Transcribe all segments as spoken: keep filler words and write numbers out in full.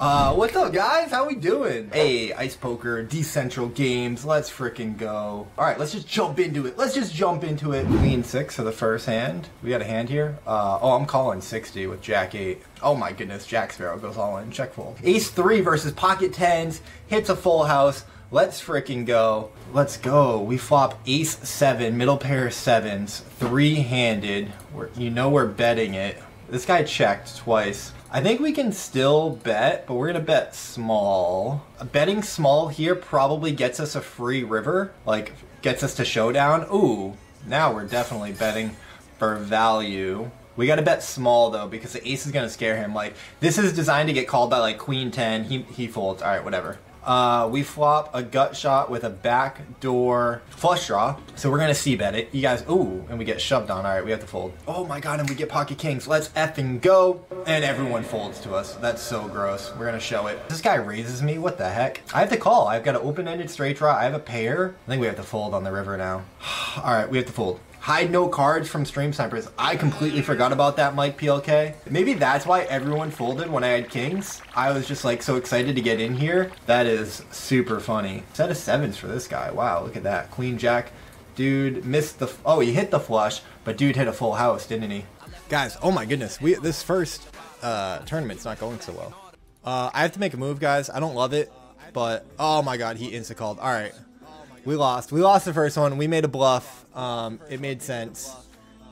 Uh, what's up, guys? How we doing? Hey, Ice Poker, Decentral Games, let's frickin' go. Alright, let's just jump into it. Let's just jump into it. Queen six for the first hand. We got a hand here. Uh, oh, I'm calling sixty with Jack eight. Oh my goodness, Jack Sparrow goes all in. Check fold. Ace three versus pocket tens. Hits a full house. Let's frickin' go. Let's go. We flop ace seven, middle pair of sevens, three-handed. We're, you know we're betting it. This guy checked twice. I think we can still bet, but we're gonna bet small. Betting small here probably gets us a free river, like gets us to showdown. Ooh, now we're definitely betting for value. We gotta bet small though, because the ace is gonna scare him. Like, this is designed to get called by like queen ten, he, he folds, all right, whatever. Uh, we flop a gut shot with a backdoor flush draw. So we're going to c-bet it. You guys, ooh, and we get shoved on. All right, we have to fold. Oh my god, and we get pocket kings. Let's effing go. And everyone folds to us. That's so gross. We're going to show it. This guy raises me. What the heck? I have to call. I've got an open-ended straight draw. I have a pair. I think we have to fold on the river now. All right, we have to fold. Hide no cards from stream snipers. I completely forgot about that, Mike P L K. Maybe that's why everyone folded when I had kings. I was just like so excited to get in here. That is super funny. Set of sevens for this guy. Wow, look at that. Queen Jack. Dude missed the, oh, he hit the flush, but dude hit a full house, didn't he? Guys, oh my goodness. We, this first uh, tournament's not going so well. Uh, I have to make a move, guys. I don't love it, but oh my god, he insta-called. All right. We lost. We lost the first one. We made a bluff. Um, it made sense.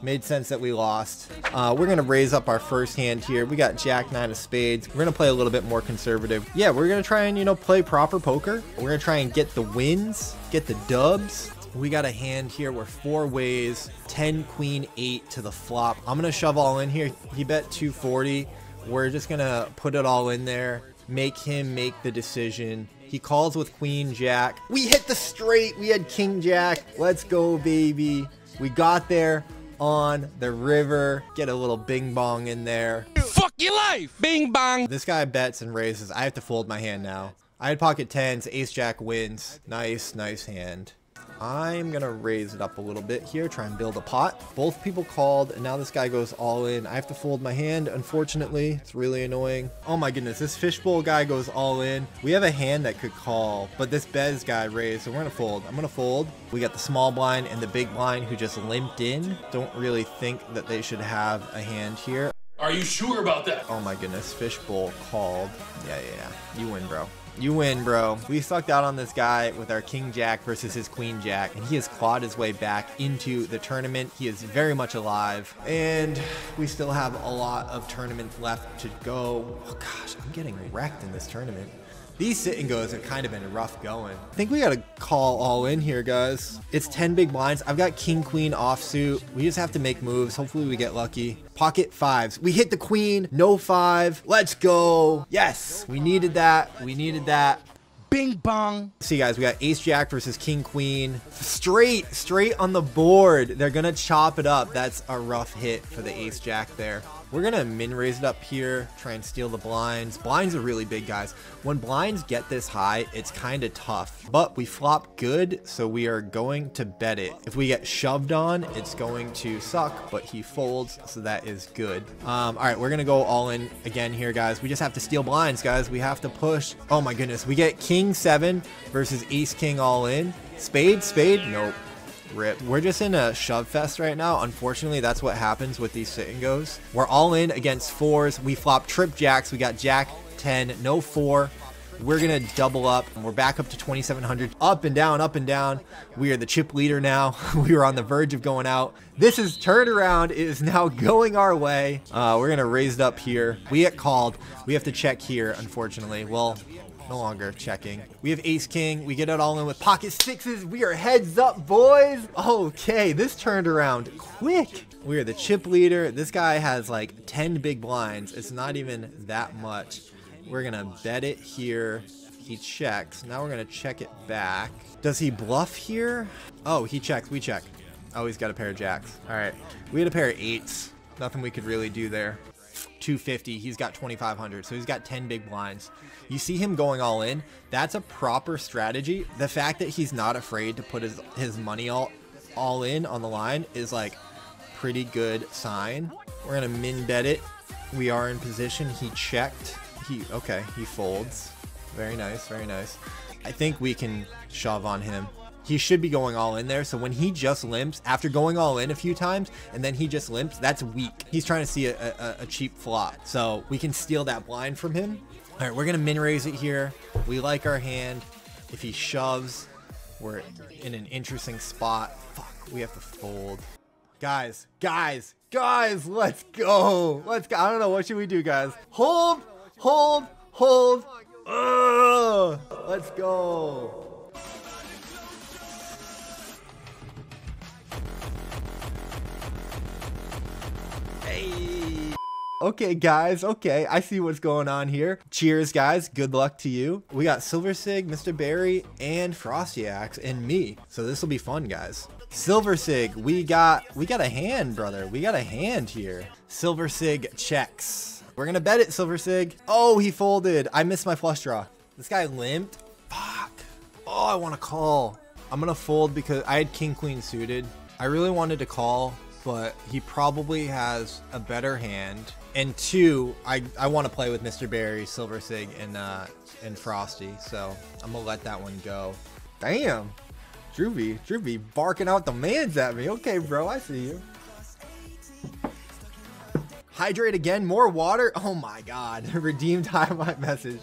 Made sense that we lost. Uh, we're going to raise up our first hand here. We got Jack nine of spades. We're going to play a little bit more conservative. Yeah, we're going to try and, you know, play proper poker. We're going to try and get the wins, get the dubs. We got a hand here. We're four ways, ten, queen, eight to the flop. I'm going to shove all in here. He bet two forty. We're just going to put it all in there. Make him make the decision. He calls with queen jack. We hit the straight. We had king jack. Let's go, baby. We got there on the river. Get a little bing bong in there. Fuck your life. Bing bong. This guy bets and raises. I have to fold my hand now. I had pocket tens. Ace jack wins. Nice, nice hand. I'm going to raise it up a little bit here, try and build a pot. Both people called, and now this guy goes all in. I have to fold my hand, unfortunately. It's really annoying. Oh my goodness, this fishbowl guy goes all in. We have a hand that could call, but this Bez guy raised, so we're going to fold. I'm going to fold. We got the small blind and the big blind who just limped in. Don't really think that they should have a hand here. Are you sure about that? Oh my goodness, fishbowl called. Yeah, yeah, yeah. You win, bro. You win, bro. We sucked out on this guy with our king jack versus his queen jack, and he has clawed his way back into the tournament. He is very much alive, and we still have a lot of tournament left to go. Oh gosh, I'm getting wrecked in this tournament. These sit and goes have kind of been a rough going. I think we gotta call all in here, guys. It's ten big blinds. I've got king queen offsuit. We just have to make moves. Hopefully we get lucky. Pocket fives. We hit the queen. No five. Let's go. Yes, we needed that. We needed that. Bing bong. See, guys, we got ace jack versus king queen. Straight, straight on the board. They're gonna chop it up. That's a rough hit for the ace jack there. We're gonna min raise it up here, try and steal the blinds. Blinds are really big, guys. When blinds get this high, it's kind of tough, but we flop good, so we are going to bet it. If we get shoved on, it's going to suck, but he folds, so that is good. Um, all right, we're gonna go all in again here, guys. We just have to steal blinds, guys. We have to push. Oh my goodness, we get king seven versus ace king all in. Spade, spade, nope. Rip. We're just in a shove fest right now. Unfortunately, that's what happens with these sit and goes. We're all in against fours. We flop trip jacks. We got jack ten, no four. We're gonna double up, and we're back up to twenty-seven hundred. Up and down, up and down. We are the chip leader now. We were on the verge of going out. This is turnaround. It is now going our way. Uh, we're gonna raise it up here. We get called. We have to check here, unfortunately. Well, no longer checking. We have ace king. We get it all in with pocket sixes. We are heads up, boys. Okay, this turned around quick. We are the chip leader. This guy has like ten big blinds. It's not even that much. We're gonna bet it here. He checks. Now we're gonna check it back. Does he bluff here? Oh, he checks. We check. Oh, he's got a pair of jacks. All right. We had a pair of eights. Nothing we could really do there. two fifty, he's got twenty-five hundred, so he's got ten big blinds. You see him going all in. That's a proper strategy. The fact that he's not afraid to put his his money all all in on the line is like pretty good sign. We're gonna min bet it. We are in position. He checked. he, okay, he folds. Very nice, very nice. I think we can shove on him. He should be going all in there. So when he just limps, after going all in a few times, and then he just limps, that's weak. He's trying to see a, a, a cheap flop. So we can steal that blind from him. All right, we're gonna min raise it here. We like our hand. If he shoves, we're in an interesting spot. Fuck, we have to fold. Guys, guys, guys, let's go. Let's go. I don't know, what should we do, guys? Hold, hold, hold. Ugh, let's go. Okay, guys. Okay, I see what's going on here. Cheers, guys. Good luck to you. We got Silver Sig, Mister Barry, and Frosty Axe, and me. So this will be fun, guys. Silver Sig, we got we got a hand, brother. We got a hand here. Silver Sig checks. We're gonna bet it, Silver Sig. Oh, he folded. I missed my flush draw. This guy limped. Fuck. Oh, I want to call. I'm gonna fold because I had King Queen suited. I really wanted to call, but he probably has a better hand. And two, I, I want to play with Mister Barry, Silver Sig, and uh, and Frosty. So I'm going to let that one go. Damn. Drewby, Drewby barking out the mans at me. Okay, bro, I see you. Hydrate again, more water. Oh my God. Redeemed highlight message.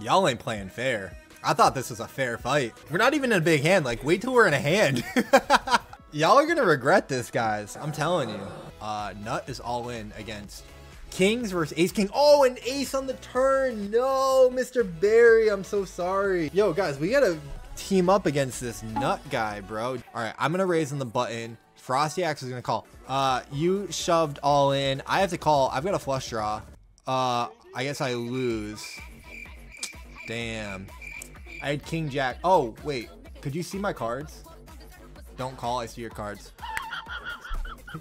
Y'all ain't playing fair. I thought this was a fair fight. We're not even in a big hand. Like, wait till we're in a hand. Y'all are gonna regret this, guys. I'm telling you. Uh, Nut is all in against Kings versus Ace King. Oh, an ace on the turn. No, Mister Barry, I'm so sorry. Yo, guys, we gotta team up against this Nut guy, bro. All right, I'm gonna raise on the button. Frosty Axe is gonna call. Uh, you shoved all in. I have to call. I've got a flush draw. Uh, I guess I lose. Damn. I had King Jack. Oh, wait. Could you see my cards? Don't call. I see your cards.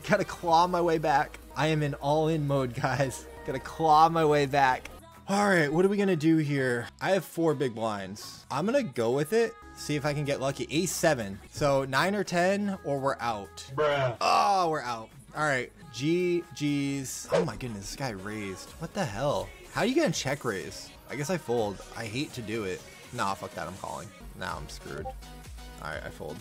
Gotta claw my way back. I am in all-in mode, guys. Gotta claw my way back. All right. What are we gonna do here? I have four big blinds. I'm gonna go with it. See if I can get lucky. Ace seven. So nine or ten, or we're out. Bruh. Oh, we're out. All right. G G's. Oh my goodness. This guy raised. What the hell? How are you gonna check raise? I guess I fold. I hate to do it. Nah, fuck that. I'm calling. Now I'm screwed. All right, I fold.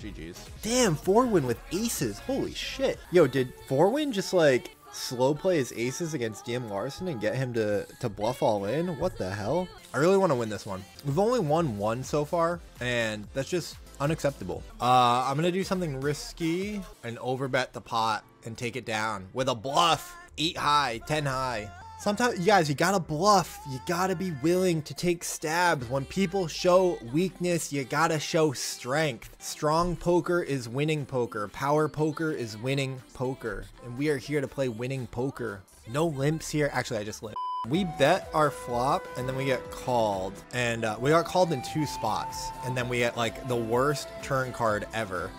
G G's. Damn, four win with aces. Holy shit. Yo, did four win just like slow play his aces against D M Larson and get him to, to bluff all in? What the hell? I really want to win this one. We've only won one so far, and that's just unacceptable. Uh, I'm going to do something risky and overbet the pot and take it down with a bluff. Eight high, ten high. Sometimes, you guys, you gotta bluff. You gotta be willing to take stabs. When people show weakness, you gotta show strength. Strong poker is winning poker. Power poker is winning poker. And we are here to play winning poker. No limps here. Actually, I just limped. We bet our flop, and then we get called. And uh, we got called in two spots. And then we get, like, the worst turn card ever.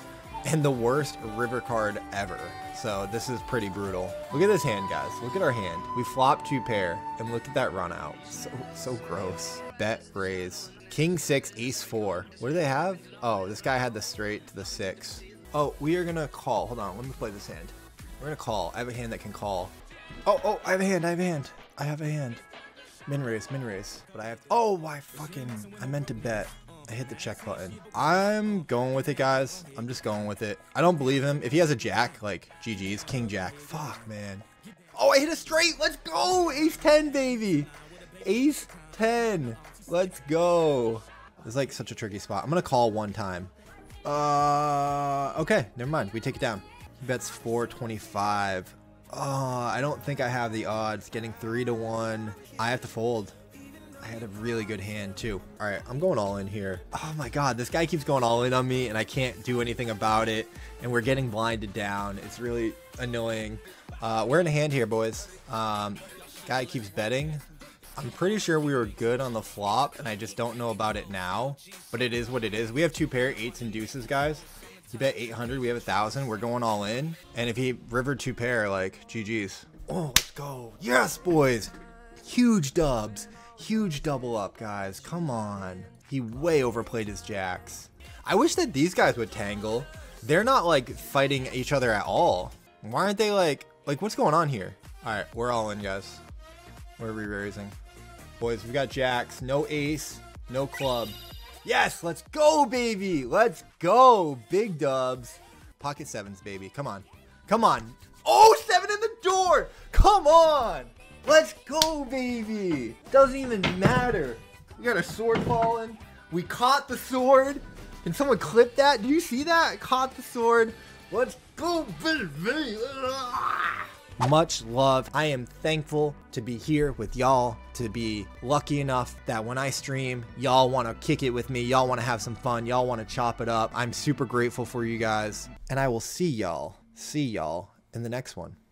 And the worst river card ever. So this is pretty brutal. Look at this hand, guys. Look at our hand. We flop two pair, and look at that run out. So so gross. Bet raise. King six, ace four. What do they have? Oh, this guy had the straight to the six. Oh, we are gonna call. Hold on, let me play this hand. We're gonna call. I have a hand that can call. Oh, oh, I have a hand, I have a hand. I have a hand. Min raise, min raise. But I have, oh, why fucking, I meant to bet. I hit the check button. I'm going with it, guys. I'm just going with it. I don't believe him. If he has a jack, like, G G's. King Jack. Fuck, man. Oh, I hit a straight. Let's go. Ace ten, baby. Ace ten. Let's go. It's like such a tricky spot. I'm going to call one time. Uh, okay. Never mind. We take it down. He bets four twenty-five. Oh, I don't think I have the odds. Getting three to one. I have to fold. I had a really good hand too. All right, I'm going all in here. Oh my God, this guy keeps going all in on me and I can't do anything about it. And we're getting blinded down. It's really annoying. Uh, we're in a hand here, boys. Um, guy keeps betting. I'm pretty sure we were good on the flop and I just don't know about it now, but it is what it is. We have two pair eights and deuces, guys. You bet eight hundred, we have a thousand. We're going all in. And if he rivered two pair, like, G G's. Oh, let's go. Yes, boys. Huge dubs. Huge double up, guys. Come on. He way overplayed his jacks. I wish that these guys would tangle. They're not, like, fighting each other at all. Why aren't they, like... Like, what's going on here? Alright, we're all in, guys. We're re-raising. Boys, we've got jacks. No ace. No club. Yes! Let's go, baby! Let's go! Big dubs. Pocket sevens, baby. Come on. Come on. Oh, seven in the door! Come on! Let's go, baby! Doesn't even matter. We got a sword falling. We caught the sword. Can someone clip that? Did you see that? Caught the sword. Let's go, baby! Much love. I am thankful to be here with y'all, to be lucky enough that when I stream, y'all want to kick it with me. Y'all want to have some fun. Y'all want to chop it up. I'm super grateful for you guys. And I will see y'all, see y'all in the next one.